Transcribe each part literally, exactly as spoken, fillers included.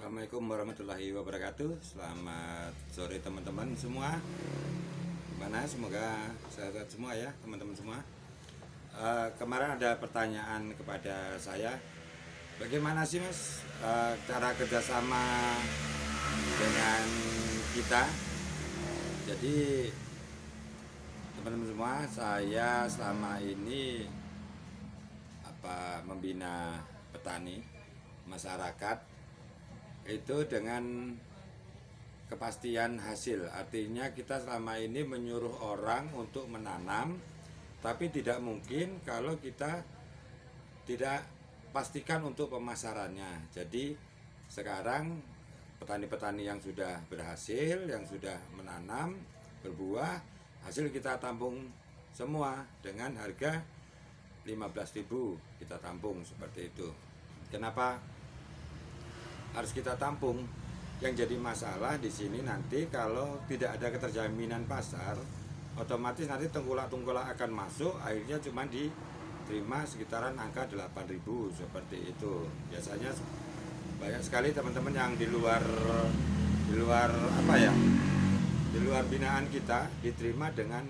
Assalamualaikum warahmatullahi wabarakatuh. Selamat sore teman-teman semua. Gimana? Semoga sehat-sehat semua ya teman-teman semua. Uh, kemarin ada pertanyaan kepada saya. Bagaimana sih mas uh, cara kerjasama dengan kita? Jadi teman-teman semua, saya selama ini apa membina petani masyarakat itu dengan kepastian hasil. Artinya kita selama ini menyuruh orang untuk menanam, tapi tidak mungkin kalau kita tidak pastikan untuk pemasarannya. Jadi sekarang petani-petani yang sudah berhasil, yang sudah menanam, berbuah, hasil kita tampung semua dengan harga lima belas ribu kita tampung seperti itu. Kenapa harus kita tampung? Yang jadi masalah di sini nanti kalau tidak ada keterjaminan pasar, otomatis nanti tengkulak-tengkulak akan masuk, akhirnya cuma diterima sekitaran angka delapan ribu seperti itu. Biasanya banyak sekali teman-teman yang di luar di luar apa ya? Di luar binaan kita diterima dengan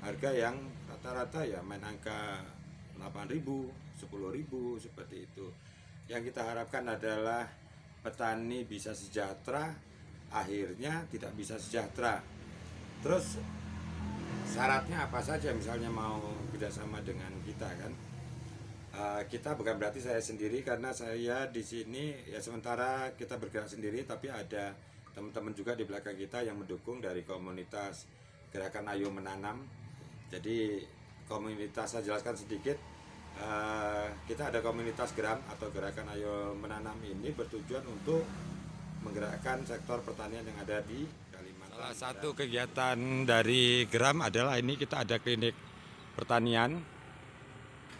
harga yang rata-rata ya main angka delapan ribu, sepuluh ribu seperti itu. Yang kita harapkan adalah petani bisa sejahtera, akhirnya tidak bisa sejahtera. Terus syaratnya apa saja? Misalnya mau kerjasama dengan kita kan, e, kita bukan berarti saya sendiri, karena saya di sini ya sementara kita bergerak sendiri, tapi ada teman-teman juga di belakang kita yang mendukung dari komunitas Gerakan Ayo Menanam. Jadi komunitas saya jelaskan sedikit. Uh, kita ada komunitas Geram atau Gerakan Ayo Menanam, ini bertujuan untuk menggerakkan sektor pertanian yang ada di Kalimantan. Salah satu kegiatan dari Geram adalah ini, kita ada klinik pertanian.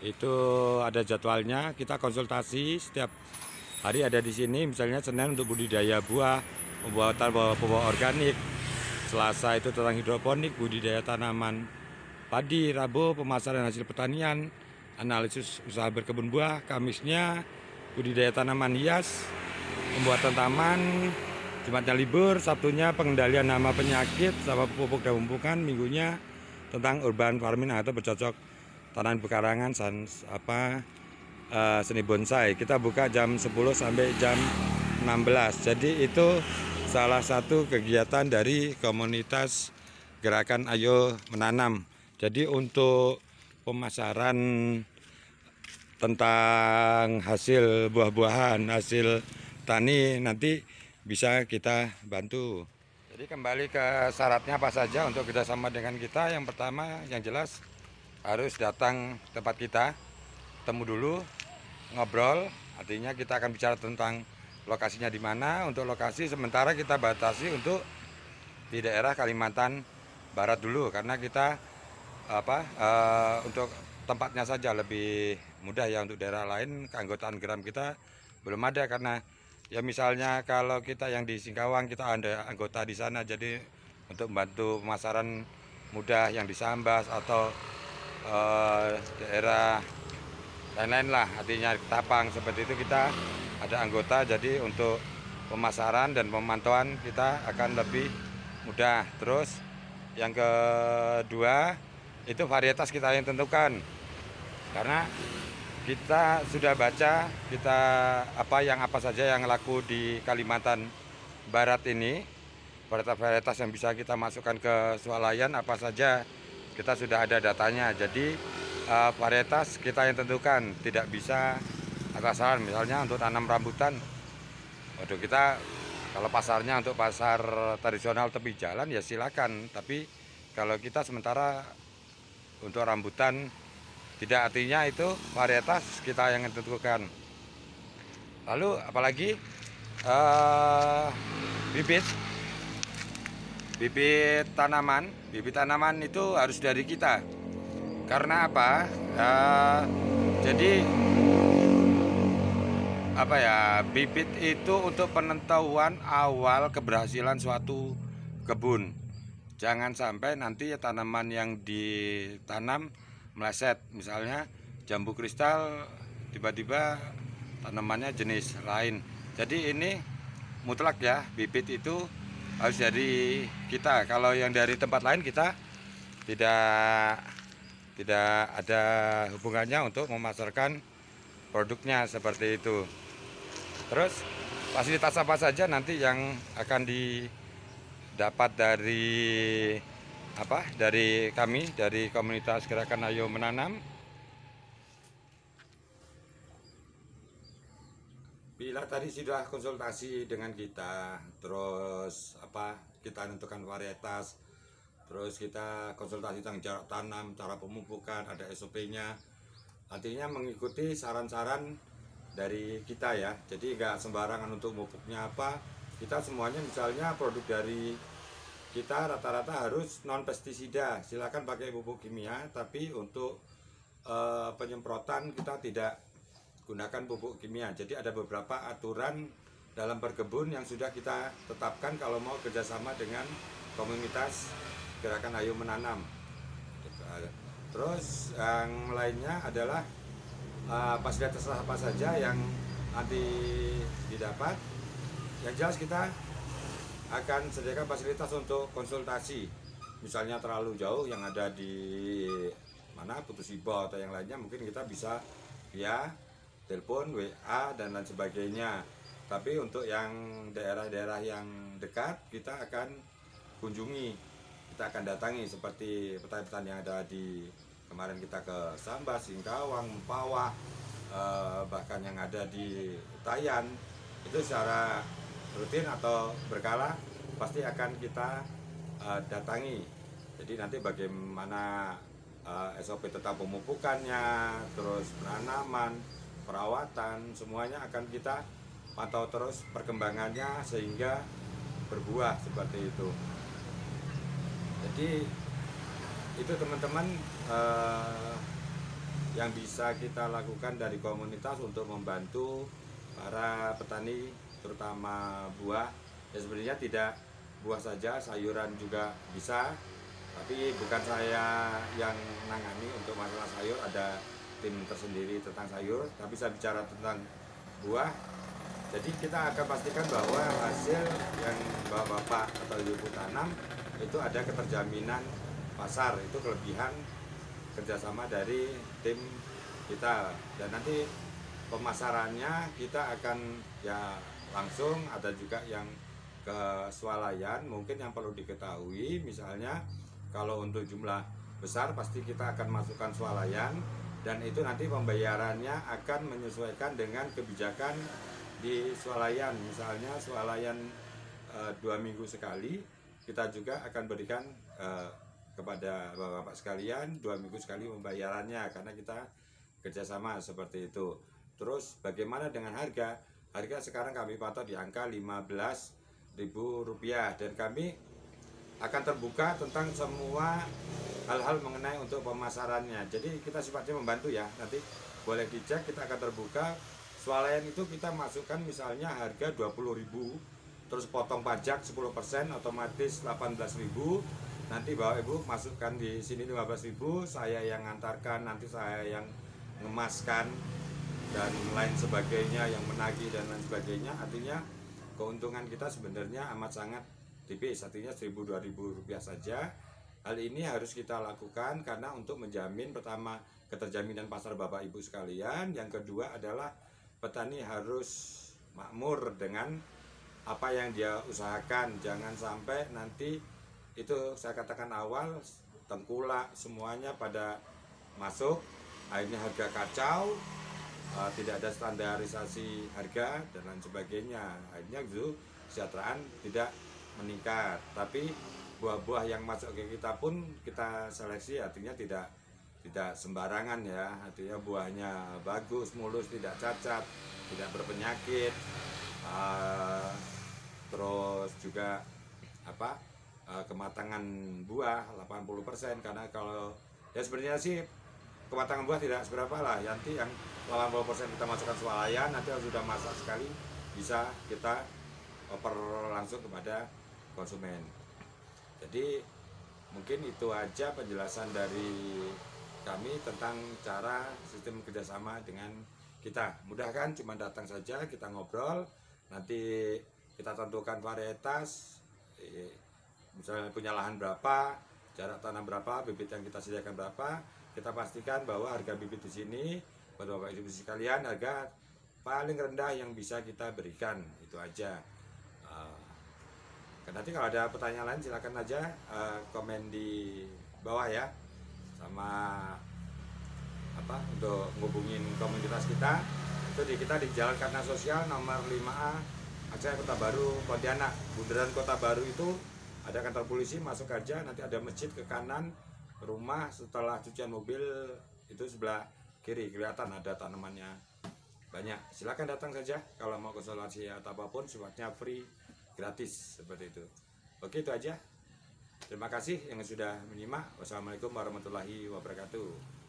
Itu ada jadwalnya, kita konsultasi setiap hari ada di sini. Misalnya Senin untuk budidaya buah, pembuatan buah-buah organik. Selasa itu tentang hidroponik, budidaya tanaman padi. Rabu pemasaran hasil pertanian, analisis usaha berkebun buah. Kamisnya budidaya tanaman hias, pembuatan taman. Jumatnya libur, Sabtunya pengendalian hama penyakit sama pupuk dan pupuk. Minggunya tentang urban farming atau bercocok tanam pekarangan, san, apa uh, seni bonsai. Kita buka jam sepuluh sampai jam enam belas. Jadi itu salah satu kegiatan dari komunitas Gerakan Ayo Menanam. Jadi untuk pemasaran tentang hasil buah-buahan, hasil tani, nanti bisa kita bantu. Jadi kembali ke syaratnya apa saja untuk kerjasama dengan kita. Yang pertama yang jelas harus datang tempat kita, temu dulu, ngobrol. Artinya kita akan bicara tentang lokasinya di mana. Untuk lokasi sementara kita batasi untuk di daerah Kalimantan Barat dulu, karena kita apa uh, untuk tempatnya saja lebih mudah ya. Untuk daerah lain keanggotaan Geram kita belum ada, karena ya misalnya kalau kita yang di Singkawang kita ada anggota di sana, jadi untuk membantu pemasaran mudah yang di Sambas atau uh, daerah lain-lain lah, artinya Ketapang seperti itu kita ada anggota. Jadi untuk pemasaran dan pemantauan kita akan lebih mudah. Terus yang kedua itu varietas kita yang tentukan, karena kita sudah baca kita apa yang apa saja yang laku di Kalimantan Barat ini, varietas-varietas yang bisa kita masukkan ke swalayan apa saja kita sudah ada datanya. Jadi uh, varietas kita yang tentukan, tidak bisa atasan. Misalnya untuk tanam rambutan, waduh kita kalau pasarnya untuk pasar tradisional tepi jalan ya silakan, tapi kalau kita sementara untuk rambutan tidak, artinya itu varietas kita yang tentukan. Lalu apalagi uh, bibit bibit tanaman bibit tanaman itu harus dari kita. Karena apa? Uh, jadi apa ya, bibit itu untuk penentuan awal keberhasilan suatu kebun. Jangan sampai nanti ya tanaman yang ditanam meleset. Misalnya jambu kristal tiba-tiba tanamannya jenis lain. Jadi ini mutlak ya, bibit itu harus dari kita. Kalau yang dari tempat lain kita tidak tidak ada hubungannya untuk memasarkan produknya seperti itu. Terus fasilitas apa saja nanti yang akan didapat dari apa? Dari kami, dari komunitas Gerakan Ayo Menanam. Bila tadi sudah konsultasi dengan kita, terus apa? Kita menentukan varietas, terus kita konsultasi tentang jarak tanam, cara pemupukan, ada S O P-nya. Artinya mengikuti saran-saran dari kita ya. Jadi nggak sembarangan untuk pupuknya apa. Kita semuanya misalnya produk dari kita rata-rata harus non pestisida. Silakan pakai pupuk kimia, tapi untuk e, penyemprotan kita tidak gunakan pupuk kimia. Jadi ada beberapa aturan dalam berkebun yang sudah kita tetapkan kalau mau kerjasama dengan komunitas Gerakan Ayo Menanam. Terus yang lainnya adalah uh, fasilitas apa saja yang nanti didapat. Yang jelas kita akan sediakan fasilitas untuk konsultasi. Misalnya terlalu jauh yang ada di mana Putusibau atau yang lainnya, mungkin kita bisa via telepon, W A dan lain sebagainya. Tapi untuk yang daerah-daerah yang dekat kita akan kunjungi. Kita akan datangi seperti petani-petani yang ada di kemarin kita ke Sambas, Singkawang, Pawa, eh, bahkan yang ada di Tayan, itu secara rutin atau berkala pasti akan kita eh, datangi. Jadi nanti bagaimana eh, S O P tentang pemupukannya, terus penanaman, perawatan, semuanya akan kita pantau terus perkembangannya sehingga berbuah seperti itu. Jadi itu teman-teman eh, yang bisa kita lakukan dari komunitas untuk membantu para petani terutama buah. Ya sebenarnya tidak buah saja, sayuran juga bisa. Tapi bukan saya yang menangani untuk masalah sayur, ada tim tersendiri tentang sayur. Tapi saya bicara tentang buah. Jadi kita akan pastikan bahwa hasil yang bapak-bapak atau ibu tanam itu ada keterjaminan pasar. Itu kelebihan kerjasama dari tim kita. Dan nanti pemasarannya kita akan ya langsung, ada juga yang ke swalayan. Mungkin yang perlu diketahui misalnya kalau untuk jumlah besar pasti kita akan masukkan swalayan, dan itu nanti pembayarannya akan menyesuaikan dengan kebijakan di swalayan. Misalnya swalayan e, dua minggu sekali, kita juga akan berikan eh, kepada bapak-bapak sekalian dua minggu sekali pembayarannya, karena kita kerjasama seperti itu. Terus bagaimana dengan harga? Harga sekarang kami patok di angka lima belas ribu rupiah, dan kami akan terbuka tentang semua hal-hal mengenai untuk pemasarannya. Jadi kita sifatnya membantu ya, nanti boleh dicek, kita akan terbuka. Swalayan itu kita masukkan misalnya harga dua puluh ribu, terus potong pajak sepuluh persen otomatis delapan belas ribu. Nanti Bapak Ibu masukkan di sini lima belas ribu, saya yang ngantarkan, nanti saya yang ngemaskan dan lain sebagainya, yang menagih dan lain sebagainya. Artinya keuntungan kita sebenarnya amat sangat tipis, artinya seribu dua ribu rupiah saja. Hal ini harus kita lakukan karena untuk menjamin pertama keterjaminan pasar Bapak Ibu sekalian, yang kedua adalah petani harus makmur dengan apa yang dia usahakan. Jangan sampai nanti itu saya katakan awal tengkulak semuanya pada masuk, akhirnya harga kacau, uh, tidak ada standarisasi harga dan lain sebagainya. Akhirnya itu kesejahteraan tidak meningkat. Tapi buah-buah yang masuk ke kita pun kita seleksi, artinya tidak tidak sembarangan ya, artinya buahnya bagus, mulus, tidak cacat, tidak berpenyakit. Uh, terus juga apa uh, kematangan buah delapan puluh persen, karena kalau ya sebenarnya sih kematangan buah tidak seberapa lah. Nanti yang delapan puluh persen kita masukkan swalayan, nanti yang sudah masak sekali bisa kita oper langsung kepada konsumen. Jadi mungkin itu aja penjelasan dari kami tentang cara sistem kerjasama dengan kita. Mudahkan, cuma datang saja, kita ngobrol. Nanti kita tentukan varietas, misalnya punya lahan berapa, jarak tanam berapa, bibit yang kita sediakan berapa. Kita pastikan bahwa harga bibit di sini, Bapak-bapak ibu sekalian, harga paling rendah yang bisa kita berikan, itu aja. Nanti kalau ada pertanyaan lain silakan aja komen di bawah ya, sama apa untuk menghubungin komunitas kita. Itu di, kita di Jalan Karna Sosial nomor lima A, Aceh Kota Baru, Pontianak. Bundaran Kota Baru itu ada kantor polisi, masuk aja, nanti ada masjid ke kanan rumah, setelah cucian mobil itu sebelah kiri kelihatan ada tanamannya banyak. Silakan datang saja kalau mau konsultasi atau apapun, sifatnya free, gratis, seperti itu. Oke, itu aja. Terima kasih yang sudah menyimak. Wassalamualaikum warahmatullahi wabarakatuh.